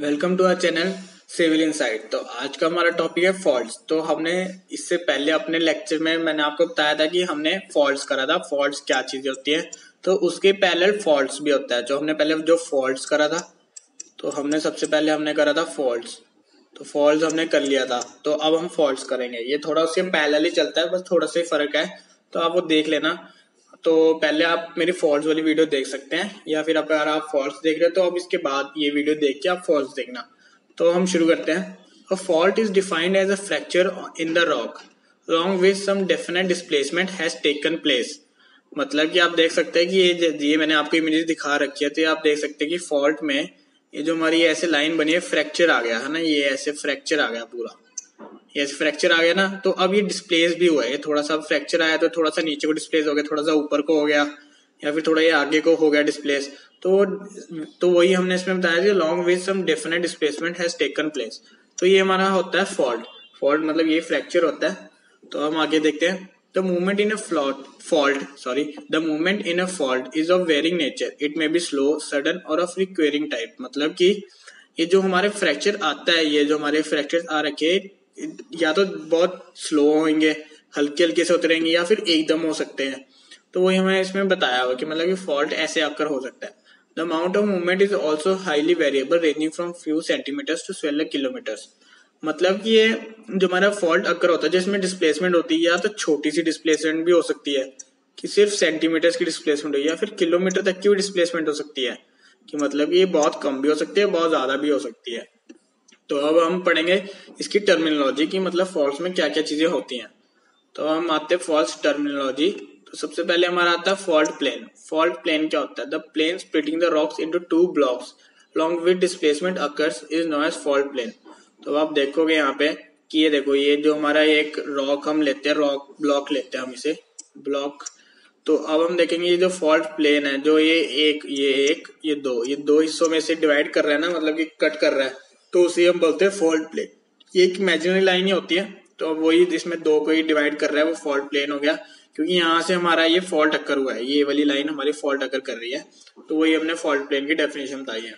Welcome to our channel civil inside. तो आज का हमारा टॉपिक है फॉल्ट्स। तो हमने इससे पहले अपने लेक्चर में मैंने आपको बताया था कि हमने फॉल्ट्स करा था। फॉल्ट्स क्या चीजें होती है, तो उसके पैरेलल फॉल्ट्स भी होता है। जो हमने पहले जो फॉल्ट्स करा था, तो हमने सबसे पहले हमने करा था फॉल्ट्स। तो फॉल्ट्स हमने कर लिया था, तो अब हम फॉल्ट्स करेंगे। ये थोड़ा उसके पैरेलल ही चलता है, बस थोड़ा सा ही फर्क है, तो आप वो देख लेना। तो पहले आप मेरी फॉल्ट्स वाली वीडियो देख सकते हैं, या फिर अगर आप फॉल्ट्स देख रहे हो तो आप इसके बाद ये वीडियो देख के आप फॉल्ट्स देखना। तो हम शुरू करते हैं। Fault is defined as a fracture in the rock wrong with some definite displacement has taken place. मतलब कि आप देख सकते हैं कि ये मैंने आपको इमेज दिखा रखी है, तो आप देख सकते हैं कि फॉल्ट में ये जो हमारी ऐसे लाइन बनी है, फ्रैक्चर आ गया है ना, ये ऐसे फ्रैक्चर आ गया पूरा, ये फ्रैक्चर आ गया ना। तो अब ये डिस्प्लेस भी हुआ है, ये थोड़ा सा फ्रैक्चर आया तो थोड़ा सा नीचे को डिस्प्लेस हो गया, थोड़ा सा ऊपर को हो गया, या फिर थोड़ा ये आगे को हो गया डिस्प्लेस। तो वही हमने इसमें बताया कि long with some definite displacement has taken place. तो ये हमारा होता है फॉल्ट। फॉल्ट मतलब ये फ्रैक्चर होता है। तो हम आगे देखते हैं। The movement in a fault is of varying nature, it may be slow, sudden और ऑफ रिक्वेयरिंग टाइप। मतलब कि ये जो हमारे फ्रैक्चर आता है, ये जो हमारे फ्रैक्चर आ रखे, या तो बहुत स्लो होंगे, हल्के हल्के से उतरेंगे, या फिर एकदम हो सकते हैं। तो वही हमें इसमें बताया हुआ कि मतलब कि फॉल्ट ऐसे आकर हो सकता है। The amount of movement is also highly variable ranging from few centimetres to several kilometres. मतलब कि ये जो हमारा फॉल्ट आकर होता है, जिसमें डिस्प्लेसमेंट होती है, या तो छोटी सी डिस्प्लेसमेंट भी हो सकती है कि सिर्फ सेंटीमीटर्स की डिस्प्लेसमेंट होगी, या फिर किलोमीटर तक की भी डिस्प्लेसमेंट हो सकती है, कि मतलब ये बहुत कम भी हो सकती है, बहुत ज्यादा भी हो सकती है। तो अब हम पढ़ेंगे इसकी टर्मिनोलॉजी की, मतलब फॉल्ट्स में क्या क्या चीजें होती हैं। तो हम आते हैं फॉल्ट्स टर्मिनोलॉजी। तो सबसे पहले हमारा आता है फॉल्ट प्लेन। फॉल्ट प्लेन क्या होता है? The plane splitting the rocks into two blocks long with displacement occurs is known as fault plane. तो आप देखोगे यहाँ पे कि ये देखो, ये जो हमारा एक रॉक हम लेते हैं, रॉक ब्लॉक लेते हैं हम इसे, ब्लॉक। तो अब हम देखेंगे ये जो फॉल्ट प्लेन है, जो ये दो हिस्सों में से डिवाइड कर रहा है ना, मतलब कि कट कर रहा है, तो उसे हम बोलते हैं फॉल्ट प्लेन। ये एक इमेजिनरी लाइन ही होती है। तो अब वही इसमें दो को ही डिवाइड कर रहा है, वो फॉल्ट प्लेन हो गया, क्योंकि यहाँ से हमारा ये फॉल्ट अक्कर हुआ है, ये वाली लाइन हमारी फॉल्ट अक्कर कर रही है। तो वही हमने फॉल्ट प्लेन की डेफिनेशन बताई है।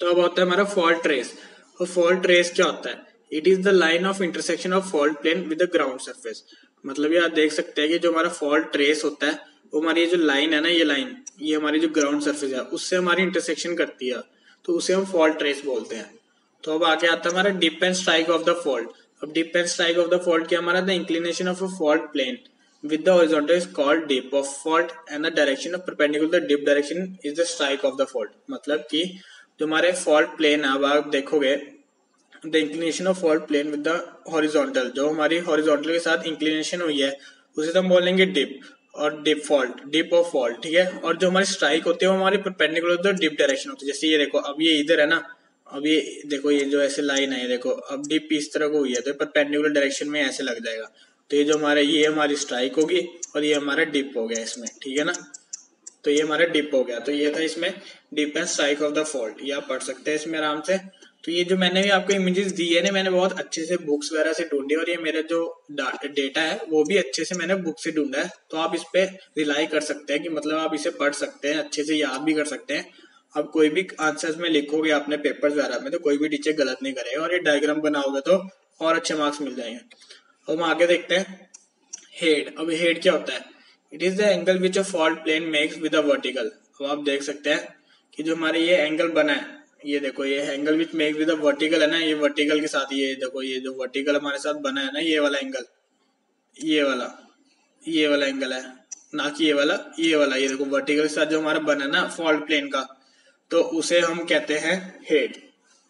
तो अब होता है हमारा फॉल्ट ट्रेस। और फॉल्ट ट्रेस क्या होता है? It is the line of intersection of fault plane with the ground surface. मतलब ये आप देख सकते हैं कि जो हमारा फॉल्ट ट्रेस होता है, वो हमारी जो लाइन है ना, ये लाइन, ये हमारी जो ग्राउंड सरफेस है, उससे हमारी इंटरसेक्शन करती है, तो उसे हम फॉल्ट ट्रेस बोलते हैं। तो अब आगे आता है हमारा dip and strike of the fault. अब dip and strike of the fault क्या हमारा? The inclination of a fault plane with the horizontal is called dip of fault and the direction of perpendicular, the dip direction is the strike of the fault. मतलब कि जो हमारे fault plane है, अब आप देखोगे the inclination of fault plane with the horizontal, जो हमारी हॉरिजॉन्टल के साथ इंक्लिनेशन हुई है, उसे हम बोलेंगे डिप और dip fault, dip of fault, ठीक है। और जो हमारी स्ट्राइक होती है, वो हमारी perpendicular to the dip direction होती है। जैसे ये देखो, अब ये इधर है ना, अब ये देखो, ये जो ऐसे लाइन है, ये देखो, अब डिप इस तरह को हुई है, तो परपेंडिकुलर डायरेक्शन में ऐसे लग जाएगा। तो ये जो हमारा, ये हमारी स्ट्राइक होगी और ये हमारा डिप हो गया इसमें, ठीक है ना। तो ये हमारा डिप हो गया। तो ये था इसमें dip and strike of the fault, ये आप पढ़ सकते हैं इसमें आराम से। तो ये जो मैंने भी आपको इमेजेस दी है ना, मैंने बहुत अच्छे से बुक्स वगैरह से ढूंढी, और ये मेरा जो डेटा है वो भी अच्छे से मैंने बुक से ढूंढा है। तो आप इस पे रिलाई कर सकते हैं, कि मतलब आप इसे पढ़ सकते हैं, अच्छे से याद भी कर सकते हैं। आप कोई भी आंसर्स में लिखोगे अपने पेपर्स वगैरह में, तो कोई भी टीचर गलत नहीं करेगा, और ये डायग्राम बनाओगे तो और अच्छे मार्क्स मिल जाएंगे। तो हम आगे देखते हैं हेड। अब हेड क्या होता है? It is the angle which a fault plane makes with a vertical. अब आप देख सकते हैं कि जो हमारे ये एंगल बना है, ये देखो, ये angle which makes with a vertical है ना, ये वर्टिकल के साथ, ये देखो, ये जो वर्टिकल हमारे साथ बना है ना, ये वाला एंगल, ये वाला एंगल है ना, कि ये वाला, ये देखो वर्टिकल के साथ जो हमारा बना है ना फॉल्ट प्लेन का, तो उसे हम कहते हैं हेड।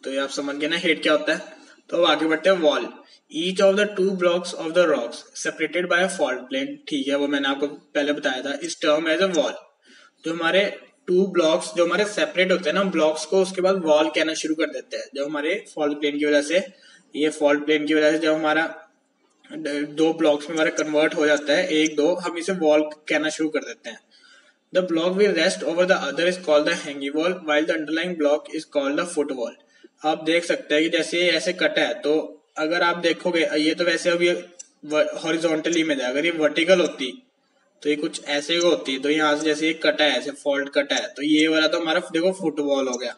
तो ये आप समझ गए ना हेड क्या होता है। तो अब आगे बढ़ते हैं wall. Each of the two blocks of the rocks separated by a fault plane, ठीक है, वो मैंने आपको पहले बताया था, इस टर्म एज अ वॉल। जो हमारे टू ब्लॉक्स जो हमारे सेपरेट होते हैं ना, ब्लॉक्स को उसके बाद वॉल कहना शुरू कर देते हैं, जो हमारे फॉल्ट प्लेन की वजह से, ये फॉल्ट प्लेन की वजह से जब हमारा दो ब्लॉक्स में हमारा कन्वर्ट हो जाता है, एक दो, हम इसे वॉल कहना शुरू कर देते हैं। The block will rest over the other is called the hanging wall, while the underlying block is called the foot wall. आप देख सकते हैं कि जैसे ये ऐसे कटा है, तो अगर आप देखोगे, ये तो वैसे अभी हॉरिजॉन्टल इमेज है, अगर ये वर्टिकल होती तो ये कुछ ऐसे होती। तो यहाँ से जैसे ये कटा है, ऐसे फॉल्ट कटा है, तो ये वाला तो हमारा देखो फुट वॉल हो गया,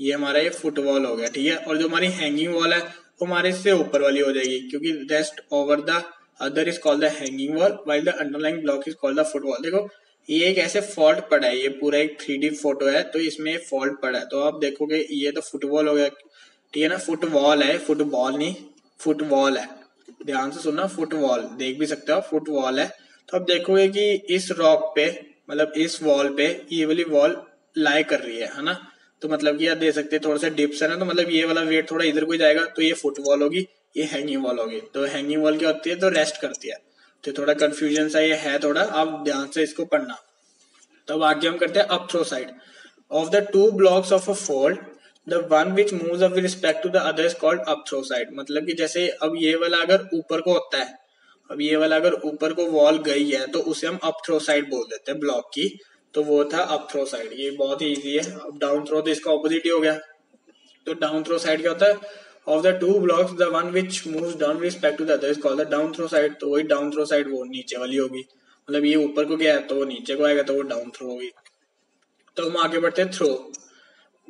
ये हमारा ये फुटवॉल हो गया, ठीक है। और जो हमारी हैंगिंग वॉल है वो हमारे इससे ऊपर वाली हो जाएगी, क्योंकि rest over the other is called the hanging wall while the underlying block is called the footwall. देखो ये एक ऐसे फॉल्ट पड़ा है, ये पूरा एक 3D फोटो है तो इसमें फॉल्ट पड़ा है, तो आप देखोगे ये तो फुटवॉल हो गया, ठीक है ना। फुटवॉल है, फुटबॉल नहीं, फुटवॉल है, ध्यान से सुनना, फुटवॉल, देख भी सकते हो फुटवॉल है। तो आप देखोगे कि इस रॉक पे, मतलब इस वॉल पे ये वाली वॉल लाई कर रही है ना, तो मतलब कि आप दे सकते हैं थोड़ा सा डिप्स है ना, तो मतलब ये वाला वेट थोड़ा इधर को जाएगा तो ये फुटवॉल होगी, ये हैंगिंग वॉल होगी। तो हैंगिंग वॉल क्या होती है, तो रेस्ट करती है। तो थोड़ा कंफ्यूजन सा ये है, थोड़ा आप ध्यान से इसको पढ़ना। तब आगे हम करते हैं up throw side of the two blocks of a fold the one which moves up with respect to the other is called up throw side। मतलब कि जैसे अब ये वाला अगर ऊपर को होता है, अब ये वाला अगर ऊपर को वॉल गई है तो उसे हम up throw side बोल देते हैं ब्लॉक की, तो वो था up throw side। ये बहुत ही इजी है। अब down throw तो इसका ऑपोजिट ही हो गया, तो down throw side क्या होता है, of the two blocks the one which moves down with respect to the other is called the down throw side। तो वही down throw side वो नीचे वाली होगी, मतलब ये ऊपर को गया तो वो नीचे को आएगा, तो वो डाउन थ्रो होगी। तो हम आगे बढ़ते हैं throw.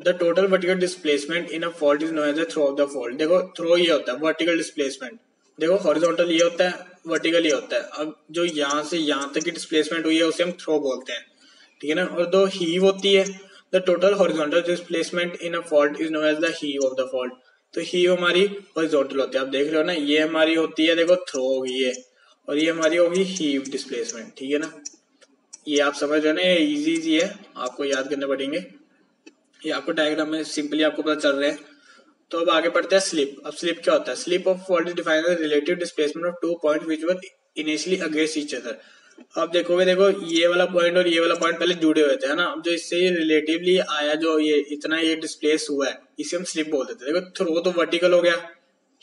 The total vertical displacement in a fault is known as the throw of the fault। देखो throw ये होता है vertical displacement, देखो horizontal ये होता है, vertical ये होता है। अब जो यहाँ से यहाँ तक की displacement हुई है उसे हम throw बोलते हैं, ठीक है ना। और दो heave होती है, the total horizontal displacement in a fault is known as the heave of the fault। तो heave हमारी horizontal होती है, आप देख रहे हो ना, ये हमारी होती है, देखो throw होगी ये, और ये हमारी होगी heave displacement, ठीक है ना। ये आप समझ रहे हो ना, ये easy easy है, आपको याद करने पड़ेंगे, ये आपको डायग्राम में सिंपली आपको पता चल रहा है। तो अब आगे पढ़ते हैं स्लिप। अब स्लिप क्या होता है, slip of fault is defined as relative displacement of two points which were initially against each other. अब देखोगे, देखो ये वाला पॉइंट और ये वाला पॉइंट पहले जुड़े हुए थे, है ना। अब जो इससे ये रिलेटिवली आया, जो ये इतना ये डिस्प्लेस हुआ है, इसे हम स्लिप बोल देते हैं। देखो थ्रो तो वर्टिकल हो गया,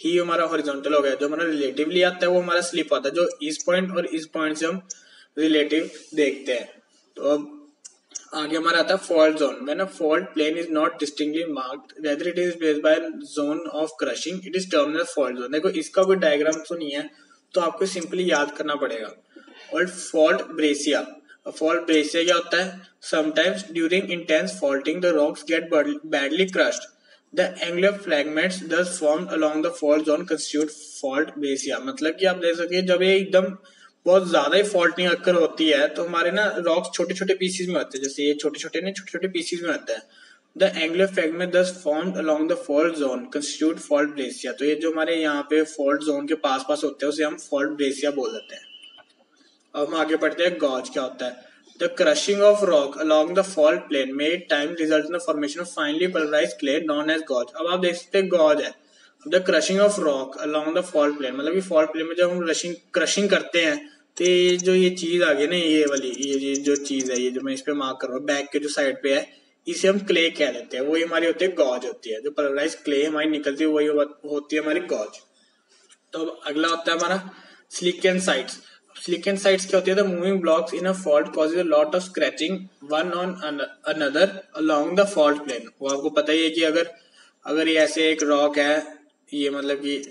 ही हमारा हॉरिजॉन्टल हो गया, जो हमारा रिलेटिवली आता है वो हमारा स्लिप आता है, जो इस पॉइंट और इस पॉइंट से हम रिलेटिव देखते हैं। तो अब आगे हमारा आता है fault zone. When a fault plane is not distinctly marked whether it is based by zone of crushing it is termed as fault zone. देखो इसका कोई डायग्राम तो नहीं है, तो आपको सिंपली याद करना पड़ेगा। और फॉल्ट ब्रेसिया, फॉल्ट ब्रेसिया क्या होता है, sometimes during intense faulting the rocks get badly crushed the angular fragments thus formed along the fault zone constitute fault breccia. मतलब कि आप देख सकते हैं जब ये एकदम बहुत ज्यादा ही फॉल्टिंग अक्कर होती है तो हमारे ना रॉक्स छोटे छोटे पीसेज में होते हैं, जैसे ये छोटे छोटे नहीं, छोटे छोटे पीसेज में होता है। The angular fragment thus formed along the fault zone constitute fault breccia. तो ये जो हमारे यहाँ पे फॉल्ट जोन के पास पास होते हैं उसे हम फॉल्ट ब्रेसिया बोल देते हैं। अब हम आगे पढ़ते हैं गॉज। क्या होता है, the crushing of rock along the fault plane made time result in the formation of finally pulverised clay known as gouge. अब आप देख सकते हैं गॉज है। The crushing of rock along the fault plane, मतलब फॉल्ट प्लेन में जब हम क्रशिंग करते हैं तो जो ये चीज आ गई ना, ये वाली ये जो चीज है, ये जो मैं इस पे मार्क कर रहा हूँ बैक के जो साइड पे है, इसे हम क्ले कह देते हैं, वही हमारी होती है गॉज होती है। जो पल्वराइज क्ले हमारी निकलती है वही होती है हमारी गॉज। तो अब अगला होता है हमारा slick and sides. Slick and sides क्या होती है, the moving blocks in a fault causes a lot of scratching one on another along the fault plane. वो आपको पता ही है कि अगर ये ऐसे एक रॉक है, ये मतलब कि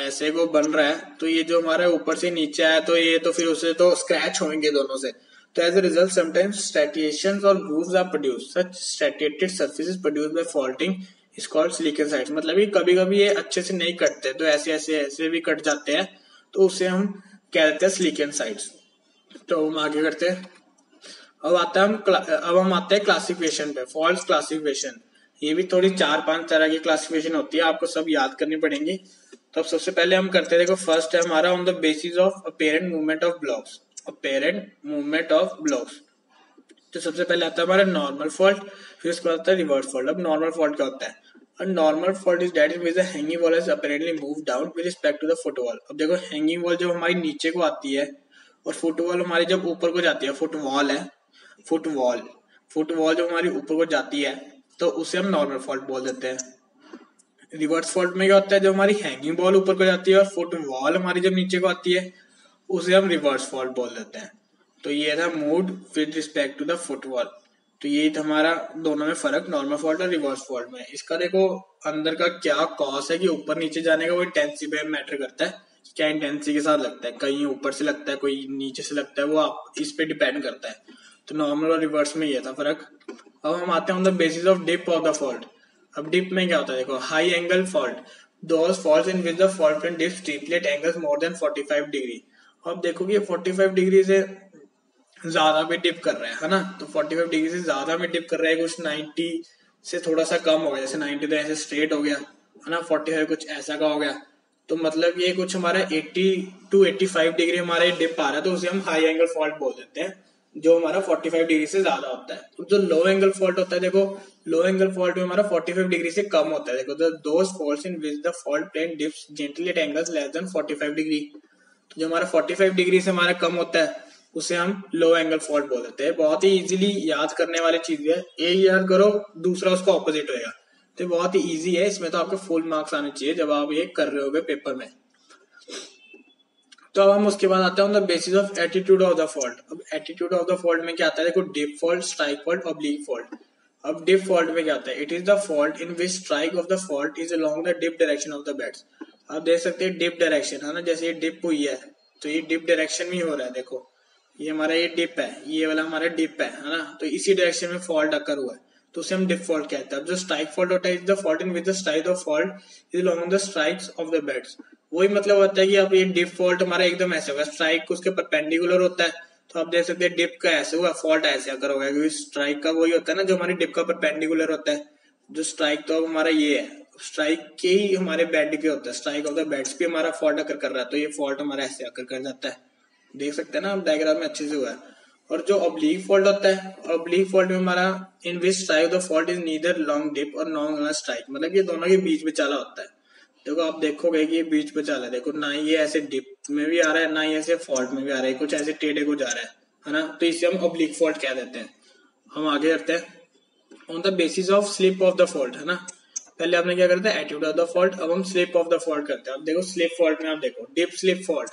ऐसे को बन रहा है, तो ये जो हमारा ऊपर से नीचे आया तो ये तो फिर उसे तो स्क्रैच होंगे दोनों से। तो as a result sometimes striations और grooves are produced. Such striated surfaces produced by faulting is called slick and sides. मतलब कि कभी कभी ये अच्छे से नहीं कटते तो ऐसे ऐसे ऐसे भी कट जाते हैं, तो उसे हम कह देते हैं स्लिक एंड साइड्स। तो हम आगे करते हैं। अब हम आते हैं क्लासिफिकेशन पे, फॉल्ट क्लासिफिकेशन। ये भी थोड़ी 4-5 तरह की क्लासिफिकेशन होती है, आपको सब याद करनी पड़ेंगी। तो अब सबसे पहले हम करते हैं, देखो फर्स्ट है हमारा on the basis of apparent movement of blocks. Apparent movement of blocks, तो सबसे पहले आता है हमारा नॉर्मल फॉल्ट, फिर उसके बाद आता है रिवर्स फॉल्ट। अब नॉर्मल फॉल्ट क्या होता है, a normal fault is that in which the hanging wall is apparently moved down with respect to the footwall. अब देखो हैंगिंग वॉल जब हमारी नीचे को आती है और फुटवॉल हमारी जब ऊपर को जाती है, फुटवॉल है, फुटवॉल जब हमारी ऊपर को जाती है तो उसे हम नॉर्मल फॉल्ट बोल देते हैं। रिवर्स फॉल्ट में क्या होता है, जो हमारी हैंगिंग बॉल ऊपर को जाती है और फुट वॉल हमारी जब नीचे को आती है उसे हम रिवर्स फॉल्ट बोल देते हैं। तो ये था moved with respect to the foot wall. तो ये था हमारा दोनों में फर्क, नॉर्मल फॉल्ट और रिवर्स फॉल्ट में। इसका देखो अंदर का क्या कॉज है कि ऊपर नीचे जाने का, वो इंटेंसिटी पे मैटर करता है, क्या इंटेंसिटी के साथ लगता है, कहीं ऊपर से लगता है, कोई नीचे से लगता है, वो आप इस पे डिपेंड करता है। तो नॉर्मल और रिवर्स में ये था फर्क। अब हम आते हैं on the basis of dip of the fault. अब डिप में क्या होता है देखो, high angle fault, those faults in which the fault front dips triplet angles more than 45 degree. अब देखो कि 45 डिग्री से ज्यादा में डिप कर रहा है ना, तो 45 डिग्री से ज्यादा में डिप कर रहा है, कुछ 90 से थोड़ा सा कम हो गया, जैसे 90 तो ऐसे स्ट्रेट हो गया है ना, 45 कुछ ऐसा का हो गया, तो मतलब ये कुछ हमारा 80 to 85 डिग्री हमारा डिप आ रहा है, तो उसे हम हाई एंगल फॉल्ट बोल देते हैं, जो हमारा 45 डिग्री से ज्यादा होता है। जो लो एंगल फॉल्ट होता है देखो, लो एंगल फॉल्ट में हमारा 45 डिग्री से कम होता है। देखो those faults in which the fault plane dips gently at angles less than 45 degree, तो जो हमारा 45 डिग्री से हमारा कम होता है उसे हम लो एंगल फॉल्ट बोल देते हैं। बहुत ही इजीली याद करने वाली चीज है, एक याद करो दूसरा उसका ऑपोजिट होगा, तो बहुत ही इजी है, इसमें तो आपके फुल मार्क्स आने चाहिए जब आप ये कर रहे होगे पेपर में। तो अब हम उसके बाद आते हैं on the basis of attitude of the fault. अब एटीट्यूड ऑफ द फॉल्ट में क्या आता है देखो, dip fault, strike fault, oblique fault. अब डिप फॉल्ट में क्या आता है, it is the fault in which strike of the fault is along the dip direction of the beds. आप देख सकते हैं डिप डायरेक्शन है ना, जैसे ये डिप हुई है तो ये डिप डायरेक्शन में हो रहा है, देखो ये हमारा ये डिप है, ये वाला हमारा डिप है ना, तो इसी डायरेक्शन में फॉल्ट अकर हुआ है, तो उसे हम डिप फॉल्ट कहते हैं। अब जो स्ट्राइक फॉल्ट होता है, is the fault in which the strike of fault is along the strikes of the beds. वही मतलब होता है कि आप ये डिप फॉल्ट हमारा एकदम ऐसे होगा, स्ट्राइक उसके परपेंडिकुलर होता है, तो आप देख सकते हैं डिप का ऐसे हुआ, फॉल्ट ऐसे आकर होगा, क्योंकि स्ट्राइक का वही होता है ना जो हमारी डिप का परपेंडिकुलर होता है। जो स्ट्राइक तो हमारा ये है, स्ट्राइक के ही हमारे बेड के होता है, स्ट्राइक ऑफ द बेड्स पे हमारा फॉल्ट आकर कर रहा है, तो ये फॉल्ट हमारा ऐसे आकर कर जाता है, देख सकते हैं ना आप डायग्राम में अच्छे से हुआ है। और जो ऑब्लिक फॉल्ट होता है, ऑब्लिक फॉल्ट में हमारा in which strike the fault is neither long dip और नॉन स्ट्राइक, मतलब ये दोनों के बीच बेचाला होता है। देखो आप देखोगे कि ये बीच पे चला है, देखो ना ये ऐसे डिप में भी आ रहा है, ना ये ऐसे फॉल्ट में भी आ रहा है, कुछ ऐसे टेढ़े को जा रहा है ना, तो इसे हम ऑब्लिक फॉल्ट कह देते हैं। हम आगे करते हैं on the basis of slip of the fault, है ना, पहले आपने क्या करते हैं एटीट्यूड ऑफ द फॉल्ट, अब हम स्लिप ऑफ द फॉल्ट करते हैं। आप देखो स्लिप फॉल्ट में आप देखो डिप स्लिप फॉल्ट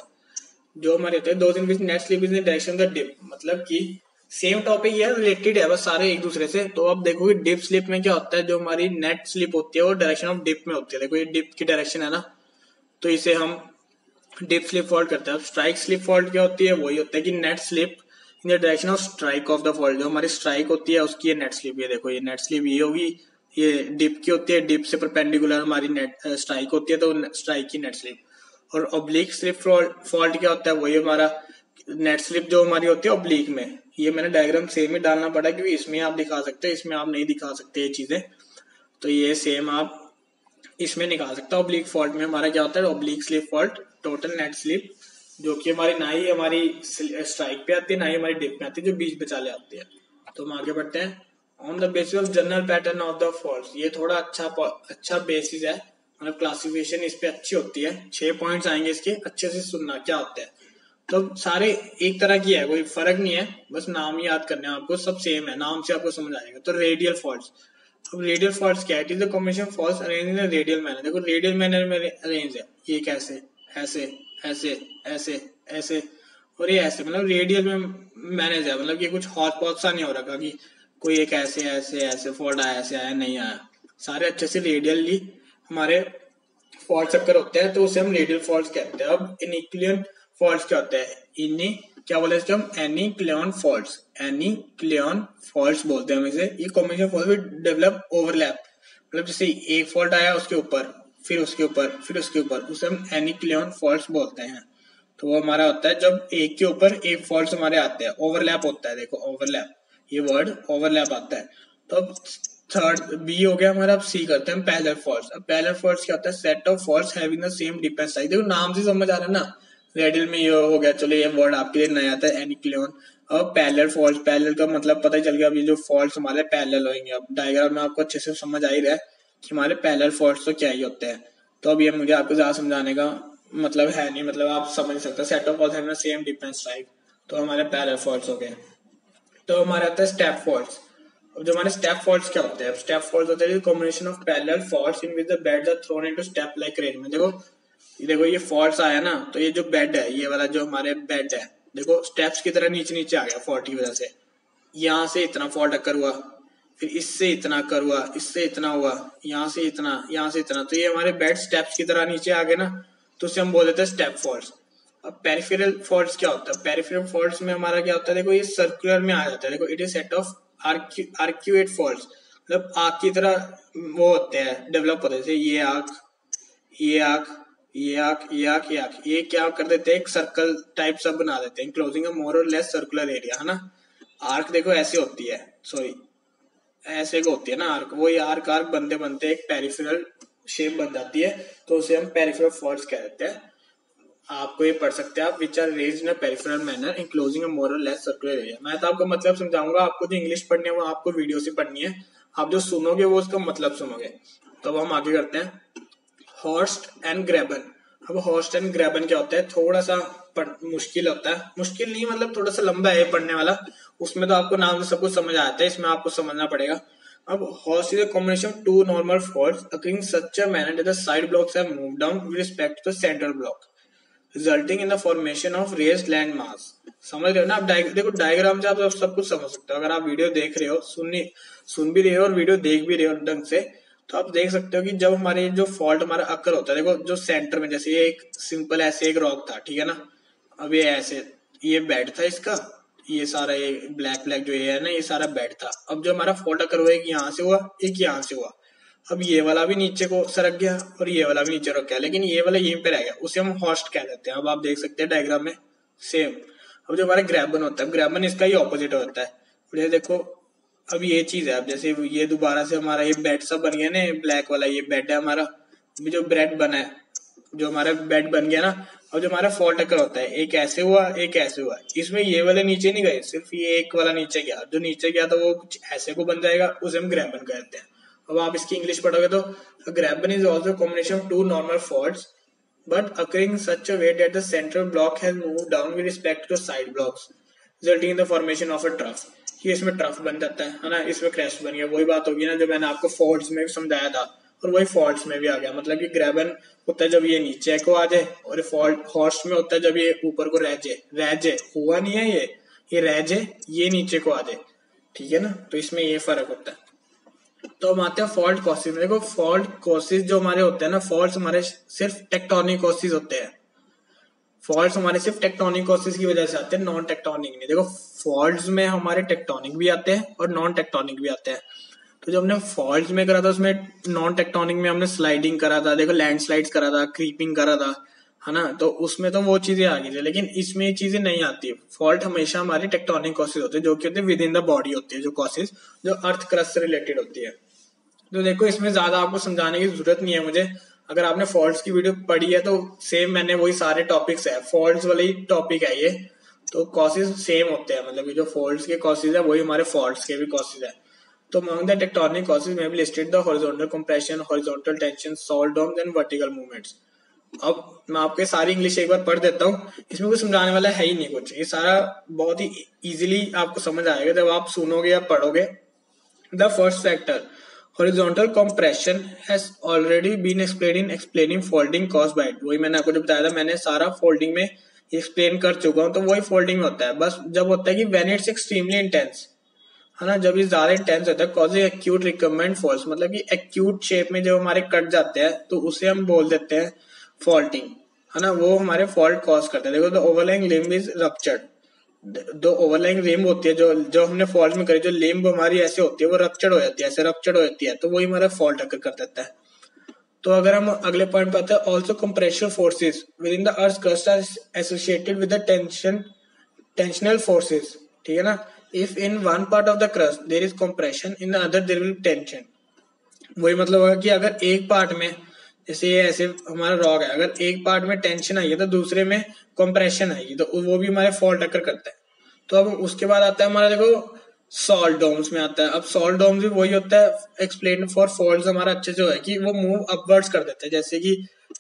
जो हमारे होते हैं, दो दिन बीच net slip is in direction of the dip, मतलब की सेम टॉपिक है, रिलेटेड है बस सारे एक दूसरे से। तो आप देखोगे डिप स्लिप में क्या होता है, जो हमारी नेट स्लिप होती है वो डायरेक्शन ऑफ डिप में होती है, देखो ये डिप की डायरेक्शन है ना, तो इसे हम डिप स्लिप फॉल्ट करते हैं। अब स्ट्राइक स्लिप फॉल्ट क्या होती है, वही होता है कि net slip in the direction of strike of the fault, जो हमारी स्ट्राइक होती है उसकी ये नेट स्लिप, ये देखो ये नेट स्लिप ये होगी, ये डिप की होती है, डिप से परपेंडिकुलर हमारी नेट स्ट्राइक होती है, तो स्ट्राइक की नेट स्लिप। और ऑब्लिक स्लिप फॉल्ट क्या होता है, वही हमारा नेट स्लिप जो हमारी होती है ऑब्लिक में, ये मैंने डायग्राम सेम ही डालना पड़ा क्योंकि इसमें आप दिखा सकते हैं, इसमें आप नहीं दिखा सकते ये चीजें, तो ये सेम आप इसमें निकाल सकते हो। ऑब्लिक फॉल्ट में हमारा क्या होता है, oblique slip fault, total net slip जो कि हमारी ना ही हमारी स्ट्राइक पे आती है ना ही हमारी डिप पे आती है, जो बीच बेचाले आती है। तो हम आगे बढ़ते हैं on the basis of general pattern of the fault. ये थोड़ा अच्छा बेसिस है, मतलब क्लासिफिकेशन इस पे अच्छी होती है, 6 पॉइंट्स आएंगे इसके, अच्छे से सुनना क्या होता है। तो सारे एक तरह की है, कोई फर्क नहीं है, बस नाम ही याद करने हैं आपको, सब सेम है, नाम से आपको समझ आएगा। तो रेडियल फॉल्ट्स, अब रेडियल फॉल्ट्स क्या है, it is the combination of faults arranged in radial manner. देखो रेडियल मैनर में अरेंज है, ये कैसे ऐसे ऐसे ऐसे ऐसे और ये ऐसे, मतलब रेडियल में मैनेज है, मतलब ये कुछ हॉट पॉट सा नहीं हो रखा कि कोई एक ऐसे ऐसे ऐसे फॉल्ट आया, ऐसे आया नहीं आया, सारे अच्छे से रेडियली हमारे फॉल्ट अक्कर होते हैं, तो उसे हम रेडियल फॉल्ट्स कहते हैं। अब इनिक्लियन फॉल्ट्स क्या होता है, इन्हीं क्या बोले इसको हम, एनीक्लियन फॉल्ट्स, एनीक्लियन फॉल्ट्स बोलते हैं हम इसे। ये combination faults with develop overlap, मतलब जैसे एक फॉल्ट आया उसके ऊपर फिर उसके ऊपर फिर उसके ऊपर, उसे हम एनीक्लियन फॉल्ट्स बोलते हैं। तो वो हमारा होता है जब एक के ऊपर एक फॉल्ट्स हमारे आते हैं, ओवरलैप होता है, देखो ओवरलैप ये वर्ड ओवरलैप आता है। तो अब थर्ड बी हो गया हमारा, अब सी करते हैं पैरेलल फॉल्ट्स। अब पैरेलल फॉल्ट्स क्या होता है, set of faults having the same difference size, देखो नाम से समझ आ रहा है ना, रेडियल में ये हो गया, चलो ये वर्ड आपके लिए नया आता है एनीक्लियन। अब पैरेलल फॉल्ट्स, पैरेलल का मतलब पता ही चल गया, अब ये जो फॉल्ट्स हमारे पैरेलल होंगे, अब डायग्राम में आपको अच्छे से समझ आ ही रहा है कि हमारे पैरेलल फॉल्ट्स तो क्या ही होते हैं। तो अब ये मुझे आपको ज्यादा समझाने का मतलब है नहीं, मतलब आप समझ सकते, सेट ऑफ फॉल्ट्स है सेम डिफरेंस टाइप, तो हमारे पैरेलल फॉल्ट्स हो गए। तो हमारा आता है स्टेप फॉल्ट्स। अब जो हमारे स्टेप फॉल्ट्स क्या होते हैं, स्टेप फॉल्ट्स होते हैं combination of parallel faults in which the beds are thrown into step like rain. में देखो ये फॉल्ट्स आया ना, तो ये जो बेड है, ये वाला जो हमारे बेड है, देखो स्टेप्स की तरह नीचे नीचे आ गया फॉल्ट की वजह से, यहाँ से इतना फॉल्ट अक्कर हुआ, फिर इससे इतना अक्कर हुआ, इससे इतना हुआ, यहाँ से इतना, यहाँ से इतना, तो ये हमारे बेड स्टेप्स की तरह नीचे आ गए ना, तो उसे हम बोल देते हैं स्टेप फॉल्ट्स। अब पेरिफेरल फॉल्ट्स क्या होता है, पेरिफेरल फॉल्ट्स में हमारा क्या होता है, देखो ये सर्कुलर में आ जाता है, देखो it is set of arcuate faults, मतलब आँख की तरह वो होते हैं, डेवलप होते हैं। ये आँख, ये आँख, ये आँख, ये आँख, ये आँख, ये क्या कर देते हैं, एक सर्कल टाइप सब बना देते हैं, क्लोजिंग अ मोर और लेस सर्कुलर एरिया, है ना। आर्क देखो ऐसे होती है, सॉरी ऐसे को होती है ना आर्क, वही आर्क आर्क बनते बनते एक पेरिफेरल शेप बन जाती है, तो उसे हम पेरिफेरल फोर्स कह देते हैं। आपको ये पढ़ सकते हैं आप, which are raised in a peripheral manner enclosing a more और लेस सर्कुलर एरिया। मैं तो आपको मतलब समझाऊंगा, आपको जो इंग्लिश पढ़नी है वो आपको वीडियो से पढ़नी है, आप जो सुनोगे वो उसका मतलब सुनोगे। तो अब हम आगे करते हैं, हॉर्स्ट एंड ग्रेबन। अब हॉर्स्ट एंड ग्रेबन क्या होता है, थोड़ा सा मुश्किल होता है, मुश्किल नहीं मतलब थोड़ा सा लंबा है पढ़ने वाला, उसमें तो आपको नाम से सब कुछ समझ आता है, इसमें आपको समझना पड़ेगा। अब horst is a combination of two normal force occurring such a manner that the side blocks have moved down with respect to the central block resulting in the formation of raised land mass. समझ रहे हो ना आप, देखो diagram से आप सब कुछ समझ सकते हो। अगर आप वीडियो देख रहे हो, सुन भी रहे हो और वीडियो देख भी रहे हो ढंग से, तो आप देख सकते हो कि जब हमारे जो फॉल्ट हमारा अक्कर होता है, देखो जो सेंटर में, जैसे ये एक सिंपल ऐसे एक रॉक था, ठीक है ना। अब ये ऐसे ये बेड था इसका, ये सारा ये ब्लैक ब्लैक जो ये है ना, ये सारा बेड था। अब जो हमारा फॉल्ट अक्कर हुआ, एक यहाँ से हुआ, एक यहाँ से हुआ। अब ये वाला भी नीचे को सरक गया और ये वाला भी नीचे रख गया, लेकिन ये वाला यहीं पे रह गया, उसे हम हॉर्स्ट कह देते हैं। अब आप देख सकते हैं डायग्राम में सेम। अब जो हमारा ग्रेबन होता है, ग्रेबन इसका ही ऑपोजिट होता है। जैसे देखो अब ये चीज है, अब जैसे ये दोबारा से हमारा ये बेड सब बन गया ना, ब्लैक वाला ये बेड है हमारा, जो ब्रेड बना है, जो हमारा बेड बन गया ना। अब जो हमारा फॉल्ट अक्कर होता है, एक ऐसे हुआ, एक ऐसे हुआ, इसमें ये वाले नीचे नहीं गए, सिर्फ ये एक वाला नीचे गया। जो नीचे गया था वो कुछ ऐसे को बन जाएगा, उसे हम ग्रेबन कहते हैं। अब आप इसकी इंग्लिश पढ़ोगे तो graben is also combination of two normal force but occurring such a way that the central block has moved down with respect to side blocks resulting in the formation of a trough. ये इसमें trough बन जाता है ना, इसमें crash बन गया। वही बात होगी ना जो मैंने आपको फॉल्ट्स में भी समझाया था, और वही फॉल्ट्स में भी आ गया। मतलब कि ग्रेबन होता है जब ये नीचे को आ जाए, और फॉल्ट हॉर्स्ट में होता है जब ये ऊपर को रह जाए हुआ नहीं है, ये रह जाए, ये नीचे को आ जाए, ठीक है ना। तो इसमें ये फर्क होता है। तो हम आते हैं फॉल्ट कोसिस। देखो फॉल्ट कोसिस जो हमारे होते हैं ना, फॉल्ट हमारे सिर्फ टेक्टोनिक कोसिस होते हैं। फॉल्ट्स हमारे सिर्फ टेक्टोनिक कोसिस की वजह से आते हैं, नॉन टेक्टोनिक नहीं। देखो फॉल्ट्स में हमारे टेक्टोनिक भी आते हैं और नॉन टेक्टोनिक भी आते हैं। तो जो हमने फॉल्ट्स में करा था, उसमें नॉन टेक्टोनिक में हमने स्लाइडिंग करा था, देखो लैंडस्लाइड्स करा था, क्रीपिंग करा था, है ना। तो उसमें तो वो चीजें आ गई थी, लेकिन इसमें ये चीजें नहीं आती। फॉल्ट हमेशा हमारे टेक्टोनिक कोसिस होते हैं, जो कि होते हैं विद इन द बॉडी होती है, जो कोसिस जो अर्थ क्रस्ट से रिलेटेड होती है। तो देखो इसमें ज्यादा आपको समझाने की जरूरत नहीं है मुझे। अगर आपने फॉल्ट्स की वीडियो पढ़ी है तो सेम मैंने वही सारे टॉपिक्स है, फॉल्ट्स वाले ही टॉपिक है ये। तो कॉसेज सेम होते हैं, मतलब जो फॉल्ट्स के कॉसेज है वही हमारे फॉल्ट्स के भी कॉसेज है। तो among the tectonic causes may be listed the horizontal compression, horizontal tension, salt domes and vertical movements। अब मैं आपके सारी इंग्लिश एक बार पढ़ देता हूँ, इसमें कुछ समझाने वाला है ही नहीं कुछ, ये सारा बहुत ही इजीली आपको समझ आएगा जब आप सुनोगे या पढ़ोगे। The first factor horizontal compression has already been explain in explaining folding cause by it. वही मैंने आपको जो बताया था, मैंने सारा फोल्डिंग में एक्सप्लेन कर चुका हूँ। तो वही फोल्डिंग में होता है, बस जब होता है कि व्हेन इट्स एक्सट्रीमली इंटेंस, है ना, जब ये ज्यादा इंटेंस होता है कॉजिंग एक्यूट रिकमेंड फोर्स। मतलब कि एक्यूट शेप में जब हमारे कट जाते हैं तो उसे हम बोल देते हैं फॉल्टिंग, है ना, वो हमारे फॉल्ट कॉज करते हैं। देखो the overlying limb is ruptured. दो ओवरलाइंग लिम्ब होती है जो हमने फॉल्ट में करी, जो लिम्ब हमारी ऐसे होती है वो रप्चर्ड हो जाती है, ऐसे रप्चर्ड हो जाती है, तो वही हमारा फॉल्ट अक्कर कर देता है। तो अगर हम अगले पॉइंट पे आते हैं, also compressor forces within the earth crust are associated with the tensional forces, ठीक है ना। If in one part of the crust there is compression, in the other there will tension. वही मतलब होगा कि अगर एक पार्ट में, जैसे ये ऐसे हमारा रॉक है, अगर एक पार्ट में टेंशन आई है तो दूसरे में कंप्रेशन आएगी, तो वो भी हमारे फॉल्ट अक्कर करता है। तो अब उसके बाद आता है हमारा, देखो सॉल्ट डोम्स में आता है। अब सॉल्ट डोम्स भी वही होता है, एक्सप्लेन फॉर फॉल्ट्स हमारा अच्छे से हो है कि वो मूव अपवर्ड्स कर देते हैं। जैसे कि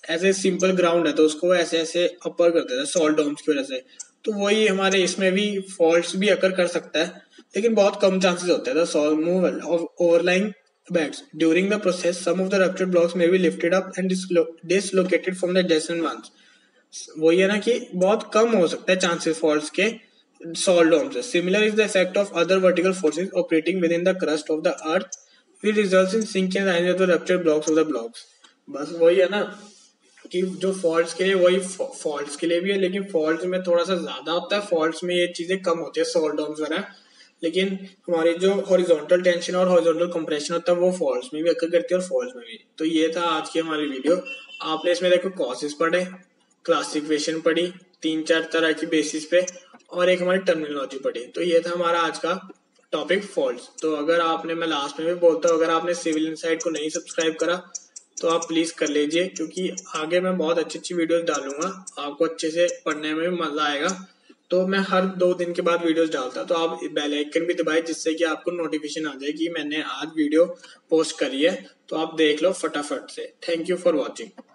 ऐसे सिंपल ग्राउंड है तो उसको ऐसे ऐसे अपवर्ड कर देते हैं सॉल्ट डोम्स की वजह से। तो वही हमारे इसमें भी फॉल्ट्स भी अक्कर कर सकता है, लेकिन बहुत कम चांसेस होते हैं। Salt move overlying beds during the process some of the ruptured blocks may be lifted up and dislocated from the adjacent ones। वही है ना कि बहुत कम हो सकता है चांसेस फॉल्ट्स के सॉल्ट डोम से। Similar is the effect of other vertical forces operating within the crust of the earth which results in sinking and the ruptured blocks of the blocks. बस वही है ना कि जो faults के लिए वही फॉल्ट्स के लिए भी है, लेकिन फॉल्ट्स में थोड़ा सा ज्यादा होता है, फॉल्ट्स में ये चीजें कम होती है। सॉल्ट डोम्स वगैरह लेकिन हमारी जो हॉरिजॉन्टल टेंशन और हॉरिजॉन्टल कंप्रेशन होता है वो फॉल्स में भी अक्कर करती है और फॉल्स में भी। तो ये था आज की हमारी वीडियो। आपने इसमें देखो कॉसेस पढ़े, क्लासिफिकेशन पढ़ी, 3-4 तरह की बेसिस पे, और एक हमारी टर्मिनोलॉजी पढ़ी। तो ये था हमारा आज का टॉपिक फॉल्स। तो अगर आपने, मैं लास्ट में भी बोलता हूँ, अगर आपने सिविल इनसाइड को नहीं सब्सक्राइब करा तो आप प्लीज कर लीजिए, क्योंकि आगे मैं बहुत अच्छी अच्छी वीडियोस डालूंगा, आपको अच्छे से पढ़ने में भी मजा आएगा। तो मैं हर 2 दिन के बाद वीडियोस डालता, तो आप बेल आइकन भी दबाएं जिससे कि आपको नोटिफिकेशन आ जाए कि मैंने आज वीडियो पोस्ट करी है। तो आप देख लो फटाफट से। Thank you for watching.